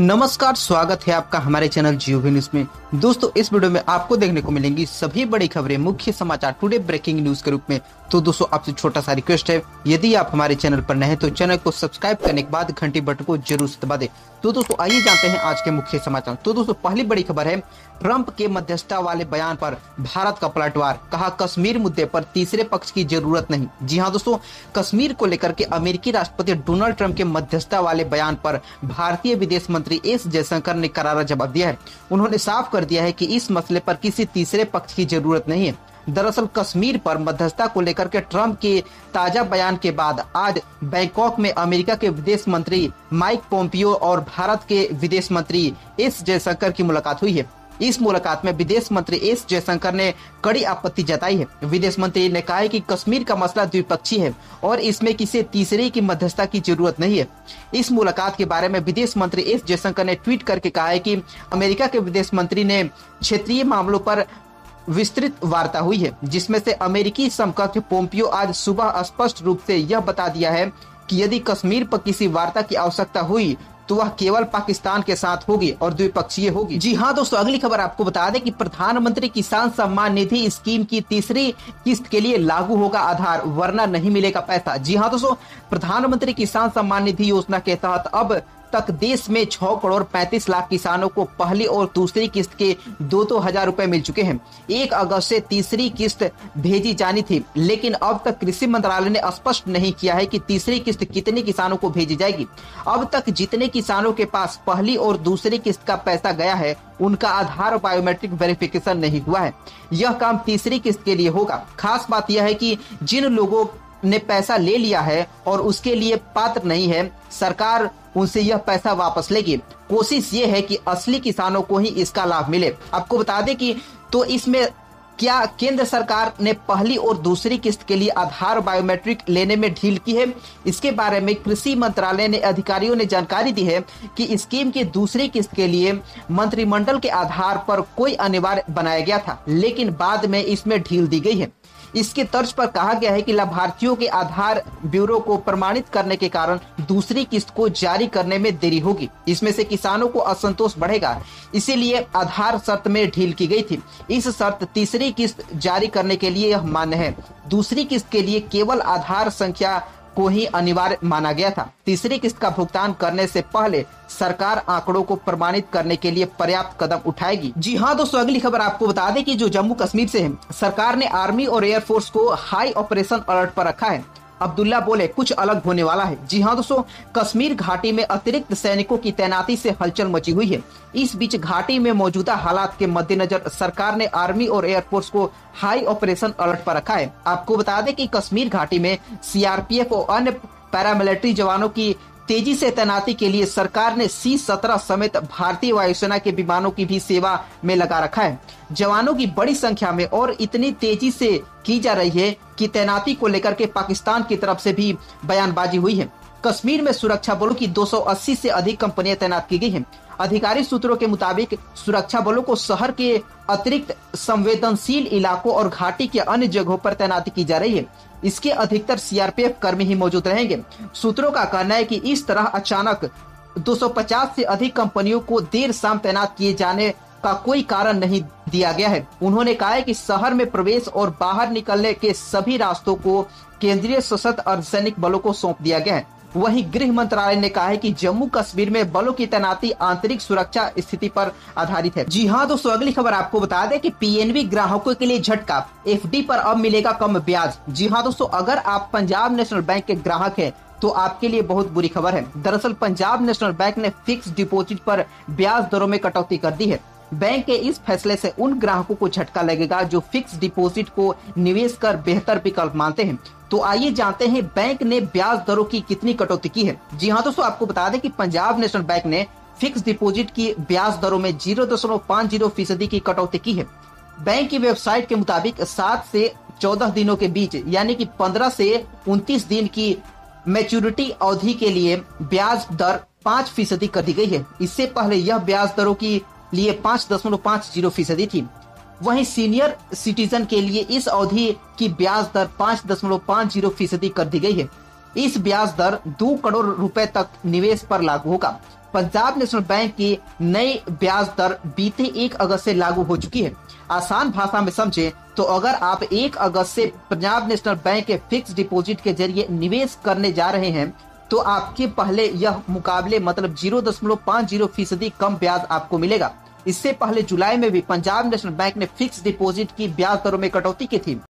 नमस्कार, स्वागत है आपका हमारे चैनल जियो न्यूज में। दोस्तों, इस वीडियो में आपको देखने को मिलेंगी सभी बड़ी खबरें, मुख्य समाचार, टुडे ब्रेकिंग न्यूज के रूप में। तो दोस्तों, आपसे छोटा सा रिक्वेस्ट है, यदि आप हमारे चैनल पर नए हैं तो चैनल को सब्सक्राइब करने के बाद घंटी बटन को जरूर से दबा दें। तो दोस्तों, आइए जानते हैं आज के मुख्य समाचार। तो दोस्तों, पहली बड़ी खबर है ट्रंप के मध्यस्थता वाले बयान पर भारत का पलटवार, कहा कश्मीर मुद्दे पर तीसरे पक्ष की जरूरत नहीं। जी हां दोस्तों, कश्मीर को लेकर के अमेरिकी राष्ट्रपति डोनाल्ड ट्रंप के मध्यस्थता वाले बयान पर भारतीय विदेश मंत्री एस जयशंकर ने करारा जवाब दिया है। उन्होंने साफ कर दिया है कि इस मसले पर किसी तीसरे पक्ष की जरूरत नहीं है। दरअसल कश्मीर पर मध्यस्थता को लेकर के ट्रंप के ताजा बयान के बाद आज बैंकॉक में अमेरिका के विदेश मंत्री माइक पोम्पियो और भारत के विदेश मंत्री एस जयशंकर की मुलाकात हुई है। इस मुलाकात में विदेश मंत्री एस जयशंकर ने कड़ी आपत्ति जताई है। विदेश मंत्री ने कहा है कि कश्मीर का मसला द्विपक्षीय है और इसमें किसी तीसरे की मध्यस्थता की जरूरत नहीं है। इस मुलाकात के बारे में विदेश मंत्री एस जयशंकर ने ट्वीट करके कहा है कि अमेरिका के विदेश मंत्री ने क्षेत्रीय मामलों पर विस्तृत वार्ता हुई है, जिसमें से अमेरिकी समकक्ष पोम्पियो आज सुबह स्पष्ट रूप से यह बता दिया है कि यदि कश्मीर पर किसी वार्ता की आवश्यकता हुई तो वह केवल पाकिस्तान के साथ होगी और द्विपक्षीय होगी। जी हां दोस्तों, अगली खबर आपको बता दें कि प्रधानमंत्री किसान सम्मान निधि स्कीम की तीसरी किस्त के लिए लागू होगा आधार, वरना नहीं मिलेगा पैसा। जी हां दोस्तों, प्रधानमंत्री किसान सम्मान निधि योजना के तहत अब तक देश में 6 करोड़ 35 लाख किसानों को पहली और दूसरी किस्त के 2-2 हजार रूपए मिल चुके हैं। 1 अगस्त से तीसरी किस्त भेजी जानी थी, लेकिन अब तक कृषि मंत्रालय ने स्पष्ट नहीं किया है कि तीसरी किस्त कितने किसानों को भेजी जाएगी। अब तक जितने किसानों के पास पहली और दूसरी किस्त का पैसा गया है, उनका आधार बायोमेट्रिक वेरिफिकेशन नहीं हुआ है। यह काम तीसरी किस्त के लिए होगा। खास बात यह है कि जिन लोगों ने पैसा ले लिया है और उसके लिए पात्र नहीं है, सरकार उनसे यह पैसा वापस लेगी। कोशिश ये है कि असली किसानों को ही इसका लाभ मिले। आपको बता दें कि तो इसमें क्या केंद्र सरकार ने पहली और दूसरी किस्त के लिए आधार बायोमेट्रिक लेने में ढील की है, इसके बारे में कृषि मंत्रालय ने अधिकारियों ने जानकारी दी है कि स्कीम की दूसरी किस्त के लिए मंत्रिमंडल के आधार पर कोई अनिवार्य बनाया गया था, लेकिन बाद में इसमें ढील दी गई है। इसके तर्ज पर कहा गया है कि लाभार्थियों के आधार ब्यूरो को प्रमाणित करने के कारण दूसरी किस्त को जारी करने में देरी होगी। इसमें से किसानों को असंतोष बढ़ेगा, इसीलिए आधार शर्त में ढील की गई थी। इस शर्त तीसरी किस्त जारी करने के लिए यह मान्य है। दूसरी किस्त के लिए केवल आधार संख्या को ही अनिवार्य माना गया था। तीसरी किस्त का भुगतान करने से पहले सरकार आंकड़ों को प्रमाणित करने के लिए पर्याप्त कदम उठाएगी। जी हां दोस्तों, अगली खबर आपको बता दें कि जो जम्मू कश्मीर से है, सरकार ने आर्मी और एयरफोर्स को हाई ऑपरेशन अलर्ट पर रखा है। अब्दुल्ला बोले कुछ अलग होने वाला है। जी हां दोस्तों, कश्मीर घाटी में अतिरिक्त सैनिकों की तैनाती से हलचल मची हुई है। इस बीच घाटी में मौजूदा हालात के मद्देनजर सरकार ने आर्मी और एयरफोर्स को हाई ऑपरेशन अलर्ट पर रखा है। आपको बता दें कि कश्मीर घाटी में सीआरपीएफ और अन्य पैरामिलिट्री जवानों की तेजी से तैनाती के लिए सरकार ने C-17 समेत भारतीय वायुसेना के विमानों की भी सेवा में लगा रखा है। जवानों की बड़ी संख्या में और इतनी तेजी से की जा रही है कि तैनाती को लेकर के पाकिस्तान की तरफ से भी बयानबाजी हुई है। कश्मीर में सुरक्षा बलों की 280 से अधिक कंपनियां तैनात की गई हैं। आधिकारिक सूत्रों के मुताबिक सुरक्षा बलों को शहर के अतिरिक्त संवेदनशील इलाकों और घाटी के अन्य जगहों पर तैनाती की जा रही है। इसके अधिकतर सीआरपीएफ कर्मी ही मौजूद रहेंगे। सूत्रों का कहना है कि इस तरह अचानक 250 से अधिक कंपनियों को देर शाम तैनात किए जाने का कोई कारण नहीं दिया गया है। उन्होंने कहा है कि शहर में प्रवेश और बाहर निकलने के सभी रास्तों को केंद्रीय सशस्त्र अर्धसैनिक बलों को सौंप दिया गया है। वहीं गृह मंत्रालय ने कहा है कि जम्मू कश्मीर में बलों की तैनाती आंतरिक सुरक्षा स्थिति पर आधारित है। जी हां दोस्तों, अगली खबर आपको बता दें कि पीएनबी ग्राहकों के लिए झटका, एफडी पर अब मिलेगा कम ब्याज। जी हां दोस्तों, अगर आप पंजाब नेशनल बैंक के ग्राहक हैं तो आपके लिए बहुत बुरी खबर है। दरअसल पंजाब नेशनल बैंक ने फिक्स डिपोजिट पर ब्याज दरों में कटौती कर दी है। बैंक के इस फैसले से उन ग्राहकों को झटका लगेगा जो फिक्स डिपॉजिट को निवेश कर बेहतर विकल्प मानते हैं। तो आइए जानते हैं बैंक ने ब्याज दरों की कितनी कटौती की है। जी हां दोस्तों, आपको बता दें कि पंजाब नेशनल बैंक ने फिक्स डिपॉजिट की ब्याज दरों में 0.50% की कटौती की है। बैंक की वेबसाइट के मुताबिक 7 से 14 दिनों के बीच, यानी कि 15 से 29 दिन की मैच्योरिटी अवधि के लिए ब्याज दर 5% कर दी गई है। इससे पहले यह ब्याज दरों की लिए 5.50% थी। वहीं सीनियर सिटीजन के लिए इस अवधि की ब्याज दर 5.50% कर दी गई है। इस ब्याज दर 2 करोड़ रुपए तक निवेश पर लागू होगा। पंजाब नेशनल बैंक की नई ब्याज दर बीते 1 अगस्त से लागू हो चुकी है। आसान भाषा में समझे तो अगर आप 1 अगस्त से पंजाब नेशनल बैंक के फिक्स डिपॉजिट के जरिए निवेश करने जा रहे हैं तो आपके पहले यह मुकाबले मतलब 0.50% कम ब्याज आपको मिलेगा। इससे पहले जुलाई में भी पंजाब नेशनल बैंक ने फिक्स डिपॉजिट की ब्याज दरों में कटौती की थी।